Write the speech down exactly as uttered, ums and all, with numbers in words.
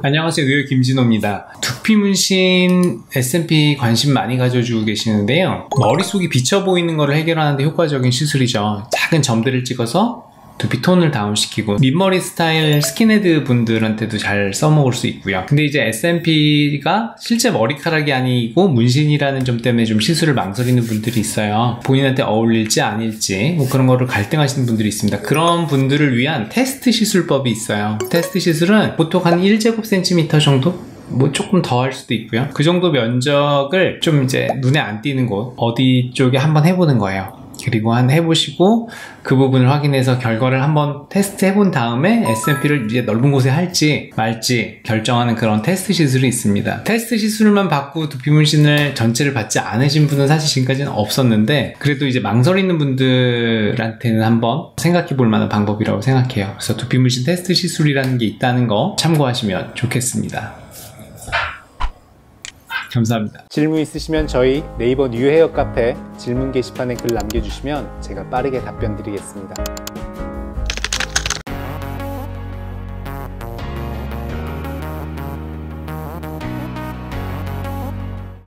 안녕하세요, 뉴헤어 김진호입니다. 두피 문신 에스엠피 관심 많이 가져주고 계시는데요, 머릿속이 비쳐 보이는 것을 해결하는데 효과적인 시술이죠. 작은 점들을 찍어서 두피 톤을 다운시키고, 민머리 스타일 스킨헤드 분들한테도 잘 써먹을 수 있고요. 근데 이제 에스엠피가 실제 머리카락이 아니고 문신이라는 점 때문에 좀 시술을 망설이는 분들이 있어요. 본인한테 어울릴지 아닐지 뭐 그런 거를 갈등하시는 분들이 있습니다. 그런 분들을 위한 테스트 시술법이 있어요. 테스트 시술은 보통 한 일 제곱센티미터 정도? 뭐 조금 더 할 수도 있고요. 그 정도 면적을 좀 이제 눈에 안 띄는 곳 어디 쪽에 한번 해보는 거예요. 그리고 한 해보시고 그 부분을 확인해서 결과를 한번 테스트 해본 다음에 에스엠피를 이제 넓은 곳에 할지 말지 결정하는 그런 테스트 시술이 있습니다. 테스트 시술만 받고 두피 문신을 전체를 받지 않으신 분은 사실 지금까지는 없었는데, 그래도 이제 망설이는 분들한테는 한번 생각해 볼 만한 방법이라고 생각해요. 그래서 두피 문신 테스트 시술이라는 게 있다는 거 참고하시면 좋겠습니다. 감사합니다. 질문 있으시면 저희 네이버 뉴헤어 카페 질문 게시판에 글 남겨주시면 제가 빠르게 답변 드리겠습니다.